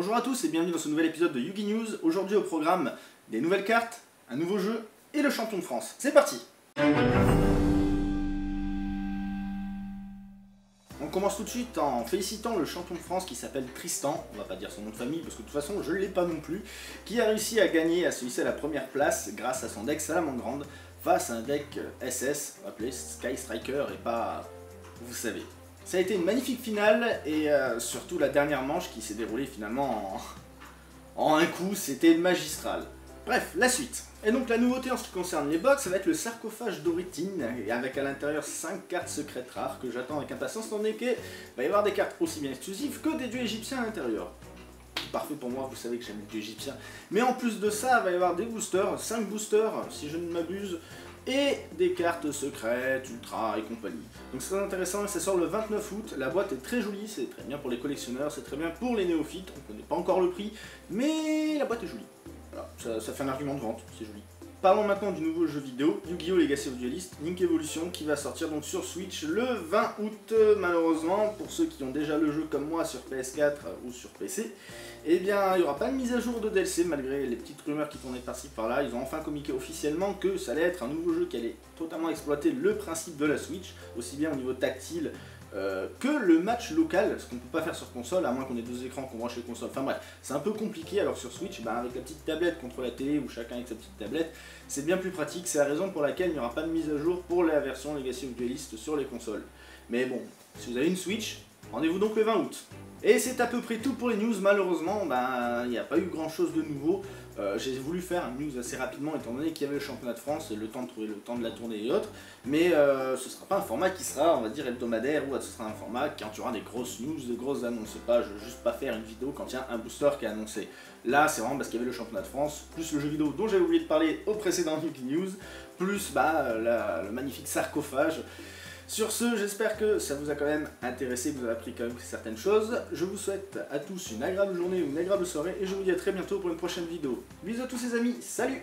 Bonjour à tous et bienvenue dans ce nouvel épisode de Yugi News. Aujourd'hui au programme, des nouvelles cartes, un nouveau jeu et le champion de France. C'est parti! On commence tout de suite en félicitant le champion de France qui s'appelle Tristan, on va pas dire son nom de famille parce que de toute façon je ne l'ai pas non plus, qui a réussi à gagner à celui-ci à la première place grâce à son deck Salamandrande face à un deck SS, appelé Sky Striker et pas... vous savez. Ça a été une magnifique finale et surtout la dernière manche qui s'est déroulée finalement en un coup, c'était magistral. Bref, la suite. Et donc la nouveauté en ce qui concerne les box, ça va être le sarcophage d'Orithine, et avec à l'intérieur 5 cartes secrètes rares que j'attends avec impatience, tandis qu'il va y avoir des cartes aussi bien exclusives que des dieux égyptiens à l'intérieur. Parfait pour moi, vous savez que j'aime les dieux égyptiens. Mais en plus de ça, il va y avoir des boosters, 5 boosters si je ne m'abuse, et des cartes secrètes, ultra et compagnie. Donc c'est très intéressant, ça sort le 29 août, la boîte est très jolie, c'est très bien pour les collectionneurs, c'est très bien pour les néophytes, on ne connaît pas encore le prix, mais la boîte est jolie. Voilà, ça fait un argument de vente, c'est joli. Parlons maintenant du nouveau jeu vidéo, Yu-Gi-Oh! Legacy of Duelist, Link Evolution, qui va sortir donc sur Switch le 20 août, malheureusement, pour ceux qui ont déjà le jeu comme moi sur PS4 ou sur PC, eh bien, il n'y aura pas de mise à jour de DLC, malgré les petites rumeurs qui tournaient par-ci par-là. Ils ont enfin communiqué officiellement que ça allait être un nouveau jeu qui allait totalement exploiter le principe de la Switch, aussi bien au niveau tactile que le match local, ce qu'on ne peut pas faire sur console, à moins qu'on ait deux écrans qu'on branche les consoles. Enfin bref, c'est un peu compliqué, alors sur Switch, bah, avec la petite tablette contre la télé, ou chacun avec sa petite tablette, c'est bien plus pratique, c'est la raison pour laquelle il n'y aura pas de mise à jour pour la version Legacy of Duelist sur les consoles. Mais bon, si vous avez une Switch, rendez-vous donc le 20 août. Et c'est à peu près tout pour les news, malheureusement, il n'y a pas eu grand chose de nouveau. J'ai voulu faire une news assez rapidement étant donné qu'il y avait le championnat de France et le temps de trouver le temps de la tournée et autres, mais ce ne sera pas un format qui sera, on va dire, hebdomadaire, ou ce sera un format quand il y aura des grosses news, des grosses annonces. Pas, je ne veux juste pas faire une vidéo quand il y a un booster qui est annoncé. Là, c'est vraiment parce qu'il y avait le championnat de France, plus le jeu vidéo dont j'avais oublié de parler au précédent Yugi News, plus le magnifique sarcophage. Sur ce, j'espère que ça vous a quand même intéressé, que vous avez appris quand même certaines choses. Je vous souhaite à tous une agréable journée ou une agréable soirée et je vous dis à très bientôt pour une prochaine vidéo. Bisous à tous les amis, salut!